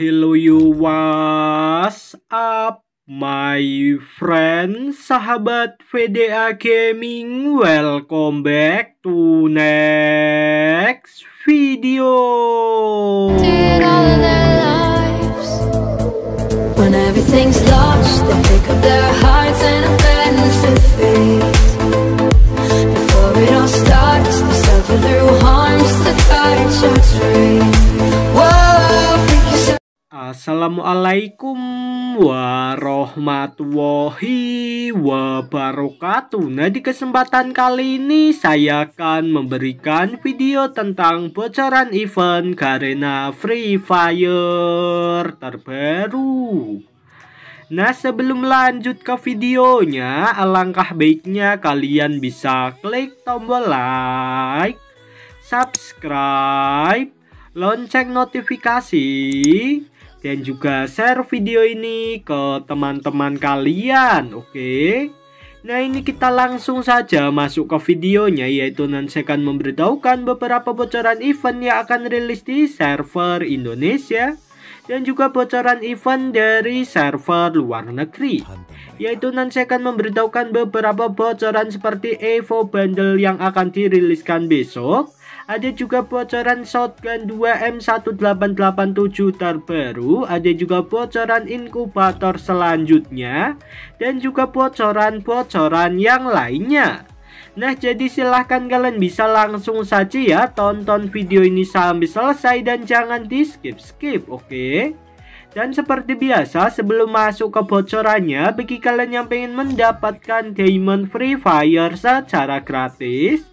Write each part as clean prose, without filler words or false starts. Hello you, what's up my friend, sahabat VDA Gaming. Welcome back to next video. Did all of their lives. When everything's lost, they pick up their hearts and abandons their faith. Before it all starts, they suffer through harms that touch and train. Assalamualaikum warahmatullahi wabarakatuh. Nah, di kesempatan kali ini saya akan memberikan video tentang bocoran event Garena Free Fire terbaru. Nah, sebelum lanjut ke videonya, alangkah baiknya kalian bisa klik tombol like, subscribe, lonceng notifikasi, dan juga share video ini ke teman-teman kalian, oke? Nah, ini kita langsung saja masuk ke videonya, yaitu nanti saya akan memberitahukan beberapa bocoran event yang akan rilis di server Indonesia dan juga bocoran event dari server luar negeri. Yaitu nanti saya akan memberitahukan beberapa bocoran seperti Evo Bundle yang akan diriliskan besok. Ada juga bocoran shotgun 2M1887 terbaru, ada juga bocoran inkubator selanjutnya, dan juga bocoran-bocoran yang lainnya. Nah, jadi silahkan kalian bisa langsung saja ya tonton video ini sampai selesai dan jangan di skip-skip, oke? Dan seperti biasa, sebelum masuk ke bocorannya, bagi kalian yang pengen mendapatkan diamond Free Fire secara gratis,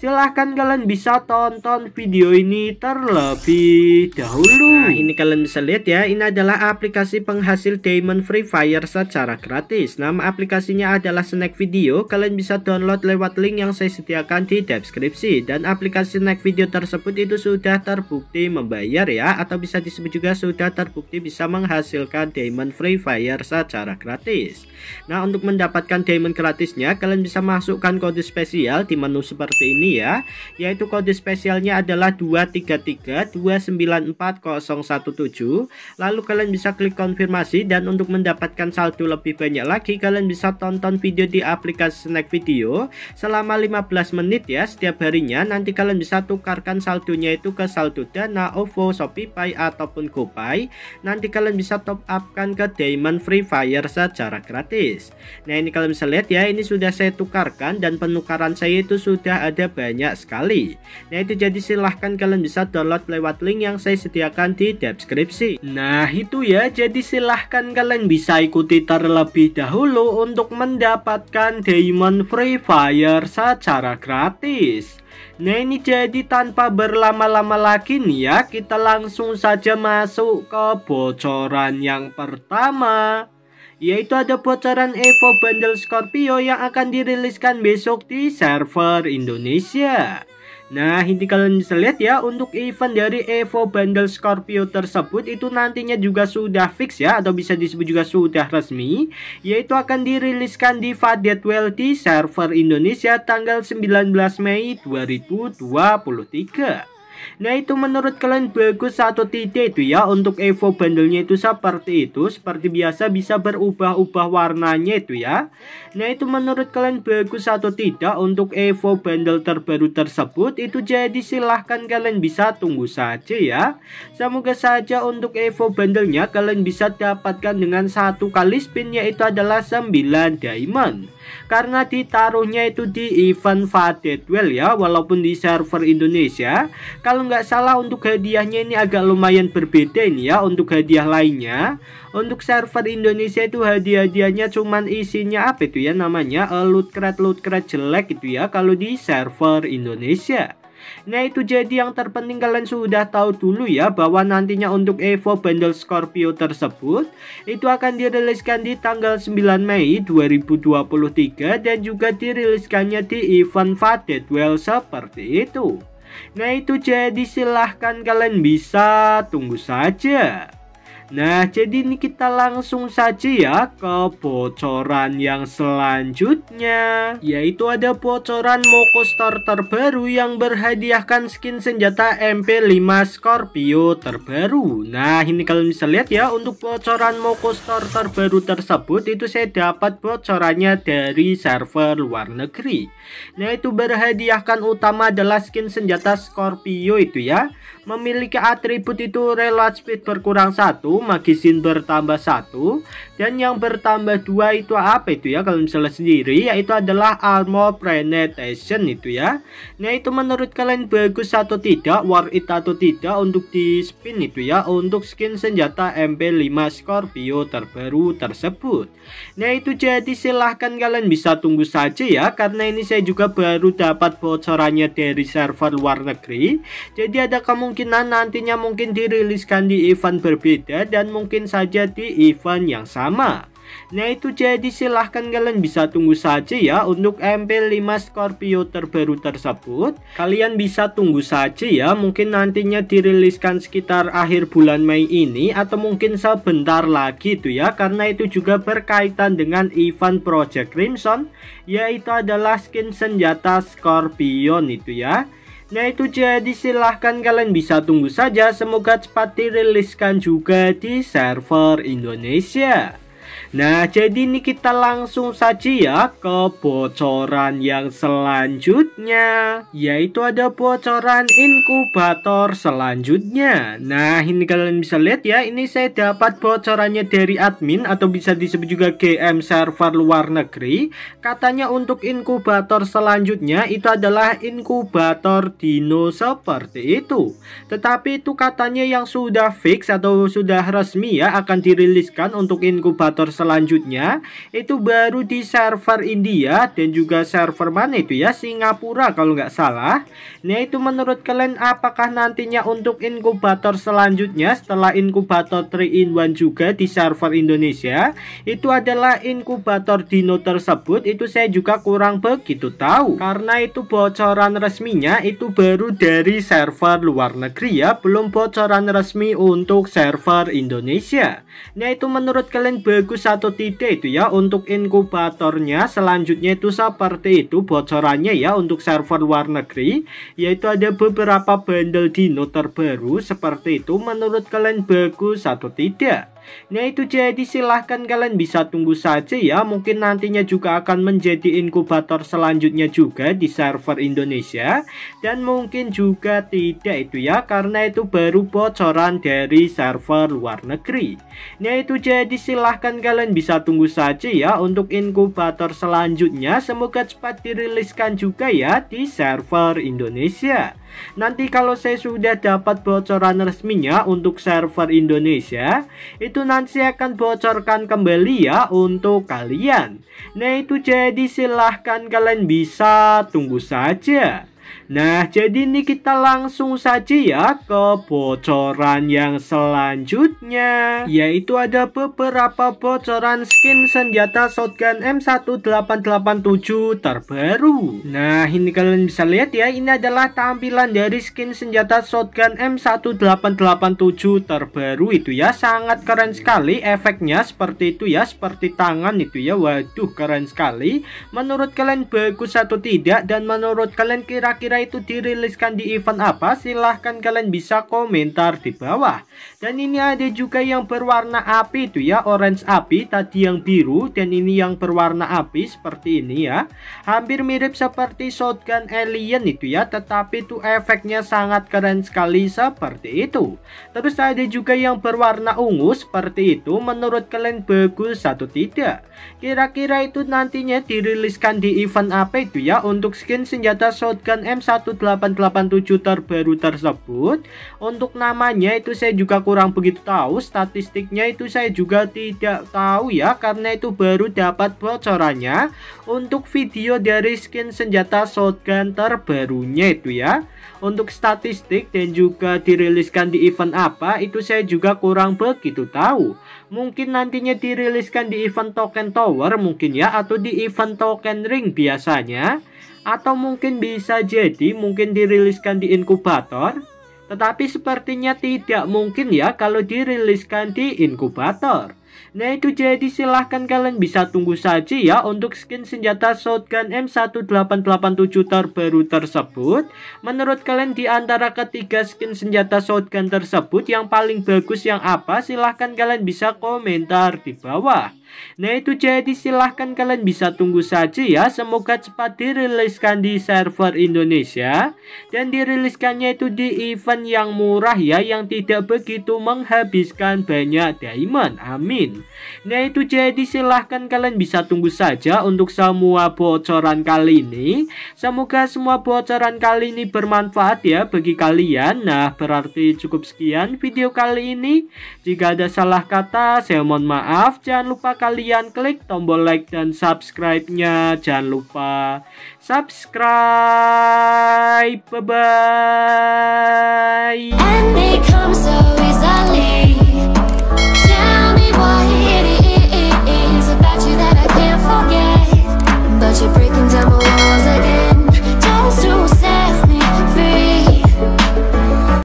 silahkan kalian bisa tonton video ini terlebih dahulu. Nah, ini kalian bisa lihat ya, ini adalah aplikasi penghasil diamond Free Fire secara gratis. Nama aplikasinya adalah Snack Video. Kalian bisa download lewat link yang saya sediakan di deskripsi. Dan aplikasi Snack Video tersebut itu sudah terbukti membayar ya, atau bisa disebut juga sudah terbukti bisa menghasilkan diamond Free Fire secara gratis. Nah, untuk mendapatkan diamond gratisnya, kalian bisa masukkan kode spesial di menu seperti ini ya, yaitu kode spesialnya adalah 233294017. Lalu kalian bisa klik konfirmasi, dan untuk mendapatkan saldo lebih banyak lagi, kalian bisa tonton video di aplikasi Snack Video selama 15 menit ya setiap harinya. Nanti kalian bisa tukarkan saldonya itu ke saldo Dana, OVO, ShopeePay ataupun GoPay. Nanti kalian bisa top up kan ke diamond Free Fire secara gratis. Nah, ini kalian bisa lihat ya, ini sudah saya tukarkan dan penukaran saya itu sudah ada banyak sekali. Nah, itu jadi silahkan kalian bisa download lewat link yang saya sediakan di deskripsi. Nah, itu ya, jadi silahkan kalian bisa ikuti terlebih dahulu untuk mendapatkan diamond Free Fire secara gratis. Nah, ini jadi tanpa berlama-lama lagi nih ya, kita langsung saja masuk ke bocoran yang pertama, yaitu ada bocoran Evo Bundle Scorpio yang akan diriliskan besok di server Indonesia. Nah, ini kalian bisa lihat ya, untuk event dari Evo Bundle Scorpio tersebut itu nantinya juga sudah fix ya, atau bisa disebut juga sudah resmi, yaitu akan diriliskan di Faded Well di server Indonesia tanggal 19 Mei 2023. Nah, itu menurut kalian bagus atau tidak itu ya, untuk Evo Bundle-nya itu seperti itu. Seperti biasa bisa berubah-ubah warnanya itu ya. Nah, itu menurut kalian bagus atau tidak untuk Evo Bundle terbaru tersebut? Itu jadi silahkan kalian bisa tunggu saja ya. Semoga saja untuk Evo Bundle-nya kalian bisa dapatkan dengan satu kali spin, yaitu adalah 9 diamond. Karena ditaruhnya itu di event Faded Well ya, walaupun di server Indonesia. Kalau nggak salah untuk hadiahnya ini agak lumayan berbeda ini ya, untuk hadiah lainnya. Untuk server Indonesia itu hadiah-hadiahnya cuman isinya apa itu ya namanya, loot crate jelek itu ya, kalau di server Indonesia. Nah, itu jadi yang terpenting kalian sudah tahu dulu ya, bahwa nantinya untuk Evo Bundle Scorpio tersebut itu akan diriliskan di tanggal 9 Mei 2023 dan juga diriliskannya di event Faded Well seperti itu. Nah, itu jadi silahkan kalian bisa tunggu saja. Nah, jadi ini kita langsung saja ya ke bocoran yang selanjutnya, yaitu ada bocoran Moco Store terbaru yang berhadiahkan skin senjata MP5 Scorpio terbaru. Nah, ini kalian bisa lihat ya, untuk bocoran Moco Store terbaru tersebut itu saya dapat bocorannya dari server luar negeri. Nah, itu berhadiahkan utama adalah skin senjata Scorpio itu ya, memiliki atribut itu reload speed berkurang 1, magazine bertambah 1, dan yang bertambah 2 itu apa itu ya, kalian bisa lihat sendiri, yaitu adalah armor penetration itu ya. Nah, itu menurut kalian bagus atau tidak, worth it atau tidak untuk di spin itu ya, untuk skin senjata MP5 Scorpio terbaru tersebut. Nah, itu jadi silahkan kalian bisa tunggu saja ya, karena ini saya juga baru dapat bocorannya dari server luar negeri. Jadi ada kemungkinan nantinya mungkin diriliskan di event berbeda dan mungkin saja di event yang sama. Nah, itu jadi silahkan kalian bisa tunggu saja ya untuk MP5 Scorpio terbaru tersebut. Kalian bisa tunggu saja ya, mungkin nantinya diriliskan sekitar akhir bulan Mei ini atau mungkin sebentar lagi itu ya, karena itu juga berkaitan dengan event Project Crimson, yaitu adalah skin senjata Scorpion itu ya. Nah, itu jadi silahkan kalian bisa tunggu saja, semoga cepat diriliskan juga di server Indonesia. Nah, jadi ini kita langsung saja ya ke bocoran yang selanjutnya, yaitu ada bocoran inkubator selanjutnya. Nah, ini kalian bisa lihat ya, ini saya dapat bocorannya dari admin atau bisa disebut juga GM server luar negeri. Katanya untuk inkubator selanjutnya itu adalah inkubator dino seperti itu. Tetapi itu katanya yang sudah fix atau sudah resmi ya, akan diriliskan untuk inkubator selanjutnya itu baru di server India dan juga server mana itu ya, Singapura kalau nggak salah. Nah, itu menurut kalian apakah nantinya untuk inkubator selanjutnya setelah inkubator 3-in-1 juga di server Indonesia itu adalah inkubator dino tersebut, itu saya juga kurang begitu tahu, karena itu bocoran resminya itu baru dari server luar negeri ya, belum bocoran resmi untuk server Indonesia. Nah, itu menurut kalian bagus atau tidak itu ya untuk inkubatornya selanjutnya itu seperti itu bocorannya ya untuk server luar negeri, yaitu ada beberapa bundle dino terbaru seperti itu. Menurut kalian bagus atau tidak? Nah, itu jadi silahkan kalian bisa tunggu saja ya, mungkin nantinya juga akan menjadi inkubator selanjutnya juga di server Indonesia dan mungkin juga tidak itu ya, karena itu baru bocoran dari server luar negeri. Nah, itu jadi silahkan kalian bisa tunggu saja ya untuk inkubator selanjutnya, semoga cepat diriliskan juga ya di server Indonesia. Nanti kalau saya sudah dapat bocoran resminya untuk server Indonesia, itu nanti saya akan bocorkan kembali ya untuk kalian. Nah, itu jadi silahkan kalian bisa tunggu saja. Nah, jadi ini kita langsung saja ya ke bocoran yang selanjutnya, yaitu ada beberapa bocoran skin senjata shotgun M1887 terbaru. Nah, ini kalian bisa lihat ya, ini adalah tampilan dari skin senjata shotgun M1887 terbaru itu ya. Sangat keren sekali efeknya seperti itu ya, seperti tangan itu ya. Waduh, keren sekali. Menurut kalian bagus atau tidak, dan menurut kalian kira-kira itu diriliskan di event apa? Silahkan kalian bisa komentar di bawah. Dan ini ada juga yang berwarna api itu ya, orange api tadi yang biru, dan ini yang berwarna api seperti ini ya, hampir mirip seperti shotgun alien itu ya, tetapi itu efeknya sangat keren sekali seperti itu. Terus ada juga yang berwarna ungu seperti itu. Menurut kalian bagus atau tidak? Kira-kira itu nantinya diriliskan di event apa itu ya untuk skin senjata shotgun M1887 terbaru tersebut? Untuk namanya itu saya juga kurang begitu tahu, statistiknya itu saya juga tidak tahu ya, karena itu baru dapat bocorannya untuk video dari skin senjata shotgun terbarunya itu ya. Untuk statistik dan juga diriliskan di event apa itu saya juga kurang begitu tahu. Mungkin nantinya diriliskan di event Token Tower mungkin ya, atau di event Token Ring biasanya, atau mungkin bisa jadi mungkin diriliskan di inkubator. Tetapi sepertinya tidak mungkin ya kalau diriliskan di inkubator. Nah itu, jadi silahkan kalian bisa tunggu saja ya untuk skin senjata shotgun M1887 terbaru tersebut. Menurut kalian di antara ketiga skin senjata shotgun tersebut yang paling bagus yang apa? Silahkan kalian bisa komentar di bawah. Nah itu, jadi silahkan kalian bisa tunggu saja ya. Semoga cepat diriliskan di server Indonesia, dan diriliskannya itu di event yang murah ya, yang tidak begitu menghabiskan banyak diamond, amin. Nah itu, jadi silahkan kalian bisa tunggu saja untuk semua bocoran kali ini. Semoga semua bocoran kali ini bermanfaat ya bagi kalian. Nah berarti cukup sekian video kali ini. Jika ada salah kata saya mohon maaf. Jangan lupa kalian klik tombol like dan subscribe-nya. Jangan lupa subscribe. Bye-bye.